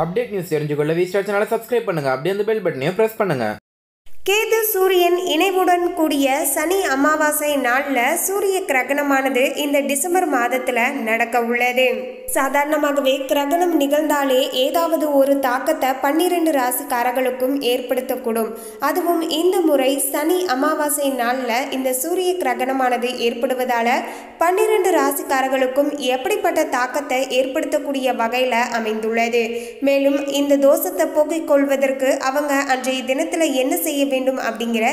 Update news தெரிஞ்சுக்கொள்ள V star சேனலை subscribe பண்ணுங்க அப்படியே அந்த பெல் பட்டனையும் பிரஸ் பண்ணுங்க கேது சூரியன் இணைவுடன் கூடிய சனி அமாவாசை நாளில் சூரிய கிரகணமானது இந்த டிசம்பர் மாதத்தில் நடக்க உள்ளது. சாதாரணமாகவே கிரகணம் நிகழ்ந்தாலே ஏதாவது ஒரு தாக்கத்தை 12 ராசிக்காரர்களுக்கும் ஏற்படுத்தக்கூடும். அதுவும் இந்த முறை சனி அமாவாசை நாளில் இந்த சூரிய கிரகணமானது ஏற்படுவதால் 12 ராசிக்காரர்களுக்கும் எப்படிப்பட்ட தாக்கத்தை ஏற்படுத்தக்கூடிய வகையில் அமைந்துள்ளது. மேலும் இந்த தோஷத்தை போக்கிக் கொள்வதற்கு அவங்க அன்றைய தினத்தில் என்ன செய்ய வேண்டும் அப்படிங்கிற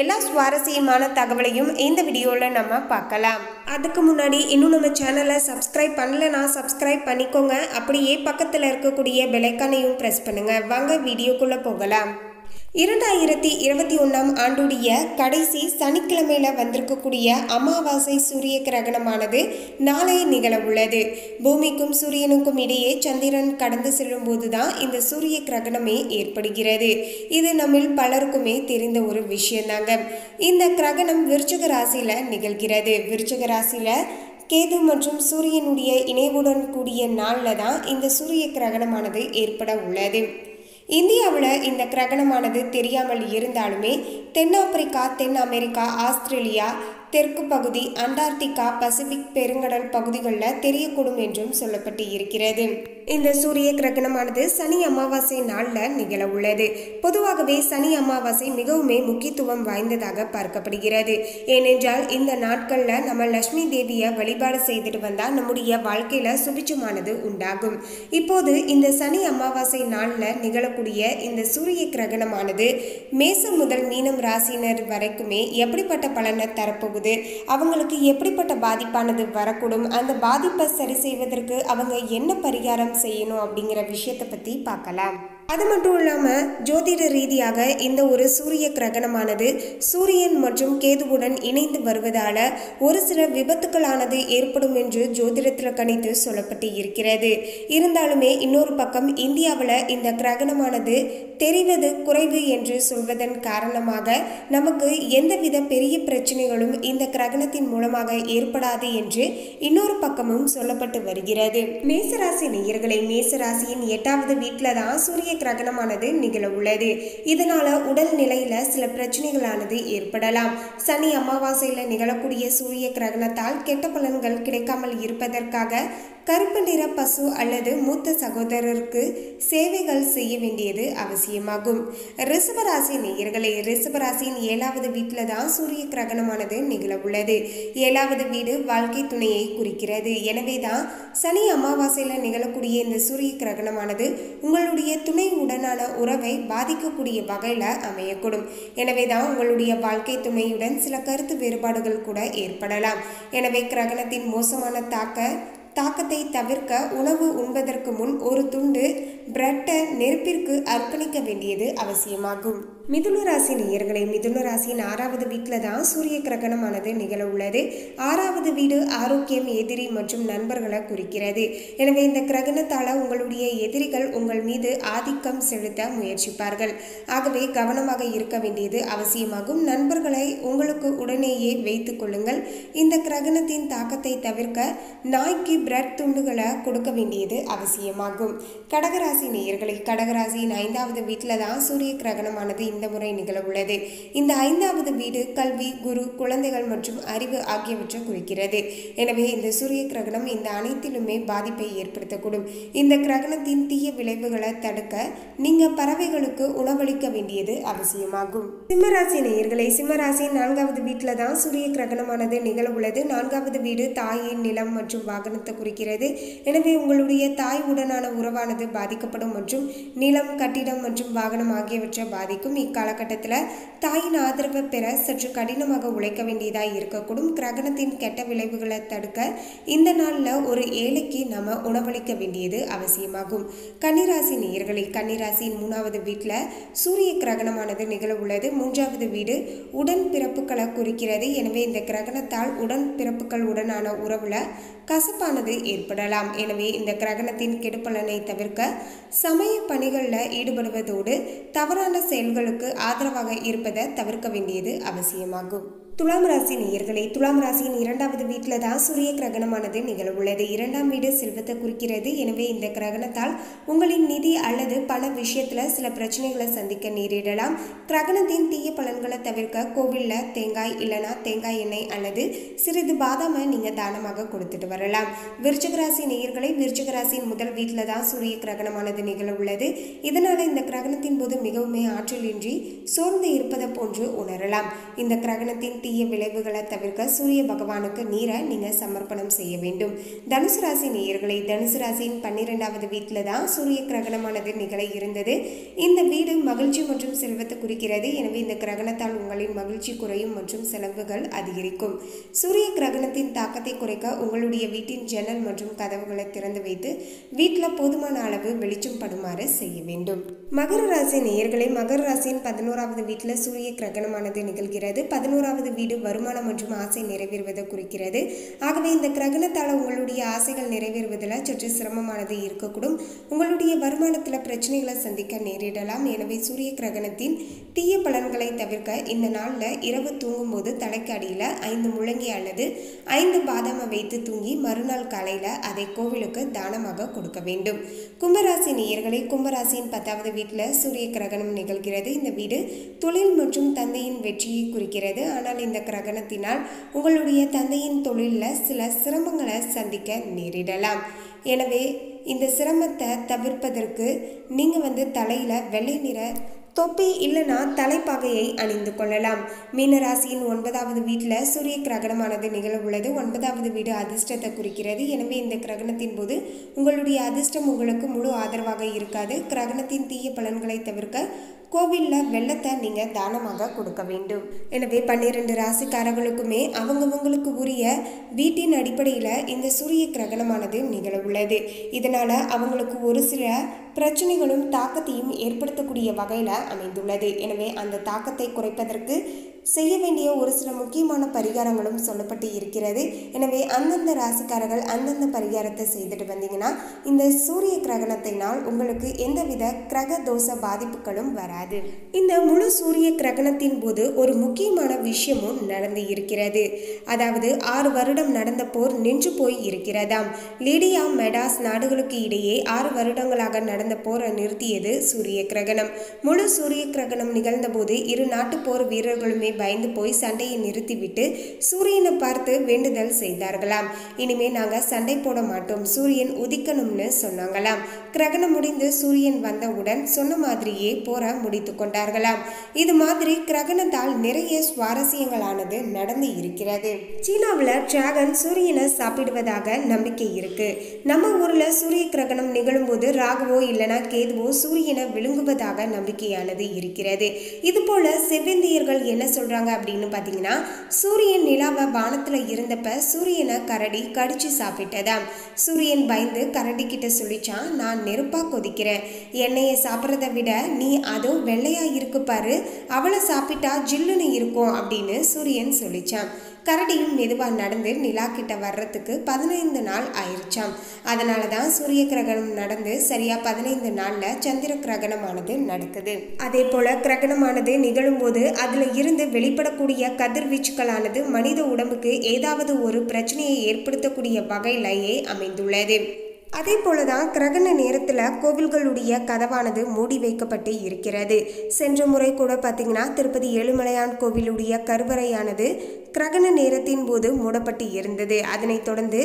எல்லா சுவாரஸ்யமான தகவலையும் இந்த வீடியோல நம்ம பார்க்கலாம். அதுக்கு முன்னாடி இன்னும் நம்ம சேனலை சப்ஸ்கிரைப் பண்ணலனா சப்ஸ்கிரைப் பண்ணிக்கோங்க. அப்படியே பக்கத்துல இருக்கக்கூடிய பெல் ஐகானையும் பிரஸ் பண்ணுங்க. வாங்க வீடியோக்குள்ள போகலாம். 2021 ஆண்டுடைய கடைசி சனிக்கிழமையில வந்திருக்கக்கூடிய அமாவாசை சூரிய கிரகணமானது நாளை நிகழவுள்ளது. பூமிக்கும் சூரியனுக்கும் இடையே சந்திரன் கடந்து செல்லும் போதுதான் இந்த சூரிய கிரகணமே ஏற்படுகிறது. இது நம்மில் பலருக்குமே தெரிந்த ஒரு விஷயம்தாங்க. இந்த கிரகணம் விருச்சிக ராசியில நிகழ்கிறது. விருச்சிக ராசியில கேது மற்றும் சூரியனுடைய இணைவுடன் கூடிய நாளில் தான் இந்த சூரிய கிரகணமானது ஏற்பட உள்ளது. இந்தியாவில் இந்த கிரகணமானது தெரியாமல் இருந்தாலுமே தென்னாப்பிரிக்கா, தென் அமெரிக்கா, ஆஸ்திரேலியா, தெற்கு பகுதி, அண்டார்டிகா, பசிபிக் பெருங்கடல் பகுதிகளில் தெரியக்கூடும் என்றும் சொல்லப்பட்டு இருக்கிறது. இந்த சூரிய கிரகணமானது சனி அமாவாசை நாளில் நிகழ உள்ளது. பொதுவாகவே சனி அமாவாசை மிகவுமே முக்கியத்துவம் வாய்ந்ததாக பார்க்கப்படுகிறது. ஏனென்றால் இந்த நாட்களில் நம்ம லட்சுமி தேவியை வழிபாடு செய்துட்டு வந்தால் நம்முடைய வாழ்க்கையில் சுபிட்சமானது உண்டாகும். இப்போது இந்த சனி அமாவாசை நாளில் நிகழக்கூடிய இந்த சூரிய கிரகணமானது மேசம் முதல் மீனம் ராசினர் வரைக்குமே எப்படிப்பட்ட பலனை தரப்போகுது, அவங்களுக்கு எப்படிப்பட்ட பாதிப்பானது வரக்கூடும், அந்த பாதிப்பை சரி செய்வதற்கு அவங்க என்ன பரிகாரம் செய்யணும் அப்படிங்கிற விஷயத்தை பற்றி பார்க்கலாம். அது மட்டும் இல்லாமல் ஜோதிட ரீதியாக இந்த ஒரு சூரிய கிரகணமானது சூரியன் மற்றும் கேதுவுடன் இணைந்து வருவதால் ஒரு சில விபத்துக்களானது ஏற்படும் என்று ஜோதிடத்தில் கணித்து சொல்லப்பட்டு இருக்கிறது. இருந்தாலுமே இன்னொரு பக்கம் இந்தியாவில் இந்த கிரகணமானது தெரிவது குறைவு என்று சொல்வதன் காரணமாக நமக்கு எந்தவித பெரிய பிரச்சனைகளும் இந்த கிரகணத்தின் மூலமாக ஏற்படாது என்று இன்னொரு பக்கமும் சொல்லப்பட்டு வருகிறது. மேசராசி நேயர்களே, மேசராசியின் 8வது வீட்டில் தான் சூரிய கிரகணமானது நிகழ உள்ளது. இதனால உடல் நிலையில சில பிரச்சனைகளானது ஏற்படலாம். சனி அமாவாசையில நிகழக்கூடிய சூரிய கிரகணத்தால் கெட்ட பலன்கள் கிடைக்காமல் இருப்பதற்காக கருப்பு நிற பசு அல்லது மூத்த சகோதரருக்கு சேவைகள் செய்ய வேண்டியது அவசியமாகும். ரிஷபராசி நேயர்களே, ரிஷபராசியின் 7வது வீட்டில் தான் சூரிய கிரகணமானது நிகழ உள்ளது. 7வது வீடு வாழ்க்கை துணையை குறிக்கிறது. எனவே தான் சனி அமாவாசையில் நிகழக்கூடிய இந்த சூரிய கிரகணமானது உங்களுடைய துணை உடனான உறவை பாதிக்கக்கூடிய வகையில் அமையக்கூடும். எனவே தான் உங்களுடைய வாழ்க்கை துணையுடன் சில கருத்து வேறுபாடுகள் கூட ஏற்படலாம். எனவே கிரகணத்தின் மோசமான தாக்கத்தை தவிர்க்க உணவு உண்பதற்கு முன் ஒரு துண்டு பிரெட்டை நெருப்பிற்கு அர்ப்பணிக்க வேண்டியது அவசியமாகும். மிதுன ராசி நேயர்களே, மிதுன ராசியின் 6வது வீட்டில் தான் சூரிய கிரகணமானது நிகழ உள்ளது. 6வது வீடு ஆரோக்கியம், எதிரி மற்றும் நண்பர்களை குறிக்கிறது. எனவே இந்த கிரகணத்தால் உங்களுடைய எதிரிகள் உங்கள் மீது ஆதிக்கம் செலுத்த முயற்சிப்பார்கள். ஆகவே கவனமாக இருக்க வேண்டியது அவசியமாகும். நண்பர்களை உங்களுக்கு உடனேயே வைத்து கொள்ளுங்கள். இந்த கிரகணத்தின் தாக்கத்தை தவிர்க்க நாய்க்கு பிரெட் துண்டுகளை கொடுக்க வேண்டியது அவசியமாகும். கடகராசி நேயர்களே, கடகராசியின் 5வது வீட்டில் தான் சூரிய கிரகணமானது இந்த முறை நிகழ உள்ளது. இந்த 5வது வீடு கல்வி, குரு, குழந்தைகள் மற்றும் அறிவு ஆகியவற்றை குறிக்கிறது. எனவே இந்த சூரிய கிரகணம் இந்த அனைத்திலுமே பாதிப்பை ஏற்படுத்தக்கூடும். இந்த கிரகணத்தின் தீய விளைவுகளை தடுக்க நீங்க பறவைகளுக்கு உணவளிக்க வேண்டியது அவசியமாகும். சிம்மராசி நேயர்களே, சிம்மராசியின் 4வது வீட்டில் தான் சூரிய கிரகணமானது நிகழ உள்ளது. 4வது வீடு தாயின் நிலம் மற்றும் வாகனத்தை குறிக்கிறது. எனவே உங்களுடைய தாய் உடனான உறவானது பாதிக்கப்படும் மற்றும் நிலம், கட்டிடம் மற்றும் வாகனம் ஆகியவற்றை பாதிக்கும். இக்காலகட்டத்தில் தாயின் ஆதரவை பெற சற்று கடினமாக உழைக்க வேண்டியதாக இருக்கக்கூடும். கிரகணத்தின் கெட்ட விளைவுகளை தடுக்க இந்த நாளில் ஒரு ஏழைக்கு நம்ம உணவளிக்க வேண்டியது அவசியமாகும். கன்னிராசி நேயர்களே, கன்னிராசியின் 3வது வீட்டில் சூரிய கிரகணமானது நிகழ உள்ளது. 3வது வீடு உடன் பிறப்புகளை குறிக்கிறது. எனவே இந்த கிரகணத்தால் உடன் பிறப்புகள் உடனான உறவில் கசப்பானது ஏற்படலாம். எனவே இந்த கிரகணத்தின் கெடுபலனை தவிர்க்க சமய பணிகளில் ஈடுபடுவதோடு தவறான செயல்கள் ஆதரவாக இருப்பதை தவிர்க்க வேண்டியது அவசியமாகும். துலாம் ராசி நேயர்களே, துலாம் ராசியின் இரண்டாவது வீட்டில் தான் சூரிய கிரகணமானது நிகழவுள்ளது. இரண்டாம் வீடு செல்வத்தை குறிக்கிறது. எனவே இந்த கிரகணத்தால் உங்களின் நிதி அல்லது பண விஷயத்தில் சில பிரச்சனைகளை சந்திக்க நேரிடலாம். கிரகணத்தின் தீய பலன்களை தவிர்க்க கோவிலில் தேங்காய் இல்லைனா தேங்காய் எண்ணெய் அல்லது சிறிது பாதாமை நீங்கள் தானமாக கொடுத்துட்டு வரலாம். விருச்சிக ராசி நேயர்களை, விருச்சிக ராசியின் முதல் வீட்டில் தான் சூரிய கிரகணமானது நிகழவுள்ளது. இதனால் இந்த கிரகணத்தின் போது மிகவும் ஆற்றலின்றி சோர்ந்து இருப்பதை போன்று உணரலாம். இந்த கிரகணத்தின் தீய விளைவுகளை தவிர்க்க சூரிய பகவானுக்கு நீரை நீங்க சமர்ப்பணம் செய்ய வேண்டும். தனுசு ராசி நேயர்களை, தனுசு ராசியின் 12வது வீட்டில தான் சூரிய கிரகணமானது நிகழ இருந்தது. இந்த வீடு மகிழ்ச்சி மற்றும் செல்வத்தை குறிக்கிறது. எனவே இந்த கிரகணத்தால் உங்களின் மகிழ்ச்சி குறையும் மற்றும் செலவுகள் அதிகரிக்கும். சூரிய கிரகணத்தின் தாக்கத்தை குறைக்க உங்களுடைய வீட்டின் ஜன்னல் மற்றும் கதவுகளை திறந்து வைத்து வீட்டில் போதுமான அளவு வெளிச்சம் படுமாறு செய்ய வேண்டும். மகர ராசி நேயர்களை, மகர ராசியின் 11வது வீட்டில் சூரிய கிரகணமானது நிகழ்கிறது. 11வது வீடு வருமானம் மற்றும் ஆசை நிறைவேறுவதை குறிக்கிறது. ஆகவே இந்த கிரகணத்தால் உங்களுடைய ஆசைகள் நிறைவேறுவதில் சற்று சிரமமானது இருக்கக்கூடும். உங்களுடைய வருமானத்தில் பிரச்சனைகளை சந்திக்க நேரிடலாம். எனவே சூரிய கிரகணத்தின் தீய பலன்களை தவிர்க்க இந்த நாளில் இரவு தூங்கும்போது தலைக்கு அடியில் 5 முழங்கி அல்லது 5 பாதாமை வைத்து தூங்கி மறுநாள் காலையில் அதை கோவிலுக்கு தானமாக கொடுக்க வேண்டும். கும்பராசி நேயர்களை, கும்பராசியின் 10வது வீட்டில் சூரிய கிரகணம் நிகழ்கிறது. இந்த வீடு தொழில் மற்றும் தந்தையின் வெற்றியை குறிக்கிறது. ஆனால் இந்த கிரகணத்தினால் உங்களுடைய தந்தையின் தொழிலில் சில சிரமங்களை சந்திக்க நேரிடலாம். எனவே இந்த சிரமத்தை தவிர்ப்பதற்கு நீங்கள் தலையில் வெள்ளை நிற தொப்பி இல்லைனா தலைப்பாகையை அணிந்து கொள்ளலாம். மீனராசியின் 9வது வீட்டில் சூரிய கிரகணமானது நிகழவுள்ளது. 9வது வீடு அதிர்ஷ்டத்தை குறிக்கிறது. எனவே இந்த கிரகணத்தின் போது உங்களுடைய அதிர்ஷ்டம் உங்களுக்கு முழு ஆதரவாக இருக்காது. கிரகணத்தின் தீய பலன்களை தவிர்க்க கோவிலில் வெள்ளத்தை நீங்கள் தானமாக கொடுக்க வேண்டும். எனவே 12 ராசிக்காரர்களுக்குமே அவங்கவங்களுக்கு உரிய வீட்டின் அடிப்படையில் இந்த சூரிய கிரகணமானது நிகழவுள்ளது. இதனால் அவங்களுக்கு ஒரு சில பிரச்சனைகளும் தாக்கத்தையும் ஏற்படுத்தக்கூடிய வகையில் அமைந்துள்ளது. எனவே அந்த தாக்கத்தை குறைப்பதற்கு செய்ய வேண்டிய ஒரு சில முக்கியமான பரிகாரங்களும் சொல்லப்பட்டு இருக்கிறது. எனவே அந்தந்த ராசிக்காரர்கள் அந்தந்த பரிகாரத்தை செய்துட்டு வந்தீங்கன்னா இந்த சூரிய கிரகணத்தினால் உங்களுக்கு எந்தவித கிரக தோஷ பாதிப்புகளும் வராது. இந்த முழு சூரிய கிரகணத்தின் போது ஒரு முக்கியமான விஷயமும் நடந்து இருக்கிறது. அதாவது 6 வருடம் நடந்த போர் நின்று போய் இருக்கிறதாம். லிடியா மெடாஸ் நாடுகளுக்கு இடையே 6 வருடங்களாக நடந்த போரை நிறுத்தியது சூரிய கிரகணம். முழு சூரிய கிரகணம் நிகழ்ந்த போது இரு நாட்டு போர் வீரர்களுமே பயந்து போய் சண்டையை நிறுத்திவிட்டு சூரியனை பார்த்து வேண்டுதல் செய்தார்களாம். இனிமே நாங்க சண்டை போட மாட்டோம், சூரியன் உதிக்கணும்னு சொன்னாங்களாம். கிரகணம் முடிந்து சூரியன் வந்தவுடன் சொன்ன மாதிரியே போரை முடித்து கொண்டார்களாம். இது மாதிரி கிரகணத்தால் நிறைய சுவாரஸ்யங்களானது நடந்து இருக்கிறது. சீனாவில் டிராகன் சூரியனை சாப்பிடுவதாக நம்பிக்கை இருக்கு. நம்ம ஊர்ல சூரிய கிரகணம் நிகழும் போது ராகுவோ இல்லைனா கேதுவோ சூரியனை விழுங்குவதாக நம்பிக்கையானது இருக்கிறது. இது போல செவ்வந்தியர்கள் என்ன சொல்றாங்க அப்படின்னு பாத்தீங்கன்னா, சூரியன் நிலாவை வானத்துல இருந்தப்ப சூரியனை கரடி கடிச்சு சாப்பிட்டதாம். சூரியன் பயந்து கரடி கிட்ட சொல்லிச்சான், நான் நெருப்பா கொதிக்கிறேன், என்னைய சாப்பிட்றத விட நீ அதோ வெள்ளையா இருக்கு பாரு, அவளை சாப்பிட்டா ஜில்லுன்னு இருக்கும் அப்படின்னு சூரியன் சொல்லிச்சான். கரடியும் மெதுவாக நடந்து நிலா கிட்ட வர்றதுக்கு 15 நாள் ஆயிடுச்சாம். அதனால தான் சூரிய கிரகணம் நடந்து சரியாக 15 நாளில் சந்திர கிரகணமானது நடக்குது. அதே போல் கிரகணமானது நிகழும்போது அதில் இருந்து வெளிப்படக்கூடிய கதிர்வீச்சுக்களானது மனித உடம்புக்கு ஏதாவது ஒரு பிரச்சனையை ஏற்படுத்தக்கூடிய வகையிலேயே அமைந்துள்ளது. அதே போல தான் கிரகண நேரத்தில் கோவில்களுடைய கதவானது மூடி வைக்கப்பட்டு இருக்கிறது. சென்ற முறை கூட பார்த்திங்கன்னா திருப்பதி ஏழுமலையான் கோவிலுடைய கருவறையானது கிரகண நேரத்தின் போது மூடப்பட்டு இருந்தது. அதனைத் தொடர்ந்து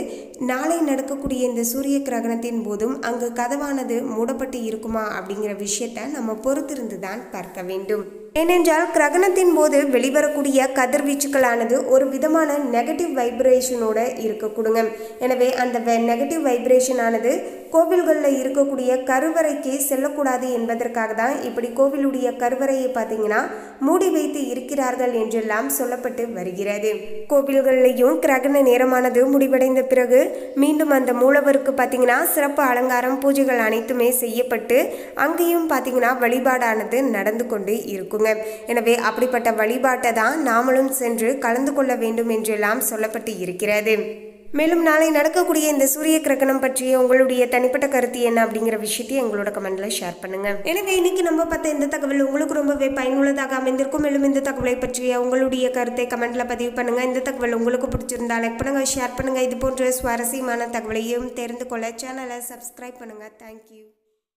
நாளை நடக்கக்கூடிய இந்த சூரிய கிரகணத்தின் போதும் அங்கு கதவானது மூடப்பட்டு இருக்குமா அப்படிங்கிற விஷயத்தை நம்ம பொறுத்திருந்து தான் பார்க்க வேண்டும். ஏனென்றால் கிரகணத்தின் போது வெளிவரக்கூடிய கதிர்வீச்சுக்களானது ஒரு விதமான நெகட்டிவ் வைப்ரேஷனோட இருக்கக்கூடுங்க. எனவே அந்த நெகட்டிவ் வைப்ரேஷனானது கோவில்களில் இருக்கக்கூடிய கருவறைக்கு செல்லக்கூடாது என்பதற்காக தான் இப்படி கோவிலுடைய கருவறையை பார்த்தீங்கன்னா மூடி வைத்து இருக்கிறார்கள் என்றெல்லாம் சொல்லப்பட்டு வருகிறது. கோவில்கள்லையும் கிரகண நேரமானது முடிவடைந்த பிறகு மீண்டும் அந்த மூலவருக்கு பார்த்தீங்கன்னா சிறப்பு அலங்காரம் பூஜைகள் அனைத்துமே செய்யப்பட்டு அங்கேயும் பார்த்தீங்கன்னா வழிபாடானது நடந்து கொண்டு இருக்குங்க. எனவே அப்படிப்பட்ட வழிபாட்டை தான் நாமளும் சென்று கலந்து கொள்ள வேண்டும் என்றெல்லாம் சொல்லப்பட்டு இருக்கிறது. மேலும் நாளை நடக்கக்கூடிய இந்த சூரிய கிரகணம் பற்றிய உங்களுடைய தனிப்பட்ட கருத்து என்ன அப்படிங்கிற விஷயத்தையும் எங்களோட கமெண்ட்ல ஷேர் பண்ணுங்க. எனவே இன்னைக்கு நம்ம பார்த்த இந்த தகவல் உங்களுக்கு ரொம்பவே பயனுள்ளதாக அமைந்திருக்கும். மேலும் இந்த தகவலை பற்றிய உங்களுடைய கருத்தை கமெண்ட்ல பதிவு பண்ணுங்க. இந்த தகவல் உங்களுக்கு பிடிச்சிருந்தா லைக் பண்ணுங்க, ஷேர் பண்ணுங்க. இது போன்ற சுவாரஸ்யமான தகவலையும் தெரிந்து கொள்ள சேனலை சப்ஸ்கிரைப் பண்ணுங்க. தேங்க்யூ.